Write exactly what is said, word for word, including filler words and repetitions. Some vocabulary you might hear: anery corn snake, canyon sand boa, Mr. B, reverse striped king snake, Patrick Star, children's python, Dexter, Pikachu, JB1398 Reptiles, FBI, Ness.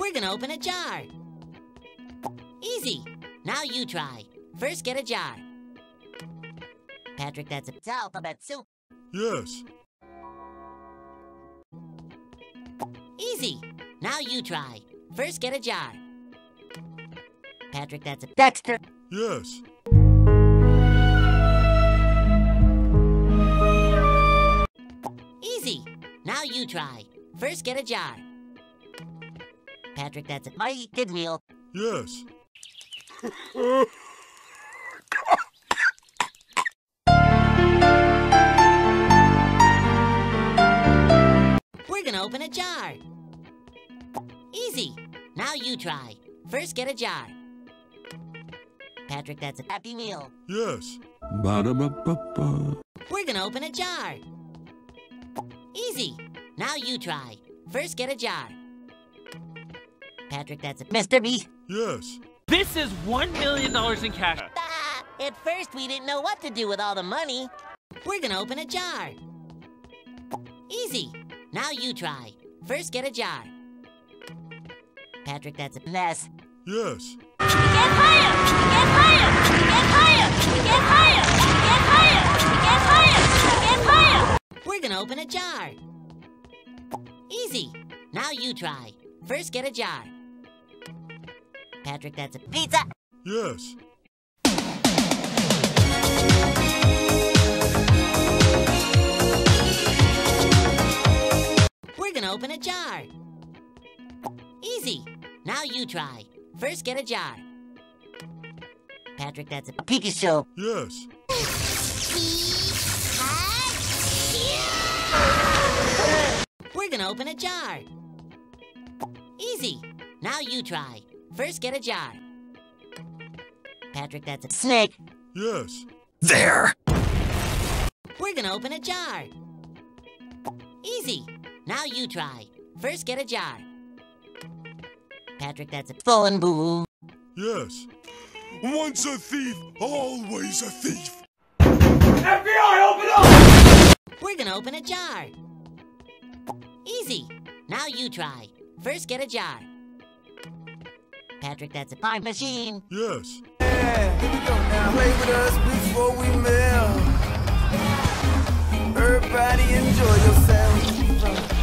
We're gonna open a jar. Easy. Now you try. First, get a jar. Patrick, that's a alphabet soup. Yes. Easy. Now you try. First, get a jar. Patrick, that's a Dexter. Yes. Easy. Now you try. First, get a jar. Patrick, that's a my kid meal. Yes. We're gonna open a jar. Easy. Now you try. First, get a jar. Patrick, that's a happy meal. Yes. Ba-da-ba-ba-ba. We're gonna open a jar. Easy. Now you try. First, get a jar. Patrick, that's a Mister B. Yes. This is one million dollars in cash. Ah, at first, we didn't know what to do with all the money. We're gonna open a jar. Easy. Now you try. First, get a jar. Patrick, that's a Ness. Yes. Get higher! Get higher! Get higher! Get higher! Get higher! Get higher! Get higher! We're gonna open a jar. Easy. Now you try. First, get a jar. Patrick, that's a pizza. Yes. We're gonna open a jar. Easy. Now you try. First, get a jar. Patrick, that's a Pikachu. Yes. Pikachu. We're gonna open a jar. Easy. Now you try. First, get a jar. Patrick, that's a snake. Yes. There. We're gonna open a jar. Easy. Now you try. First, get a jar. Patrick, that's a fallen boo. Yes. Once a thief, always a thief. F B I, open up! We're gonna open a jar. Easy. Now you try. First, get a jar. Patrick, that's a pie machine. Yes. Yeah, here we go now. Play with us before we melt. Everybody enjoy yourself.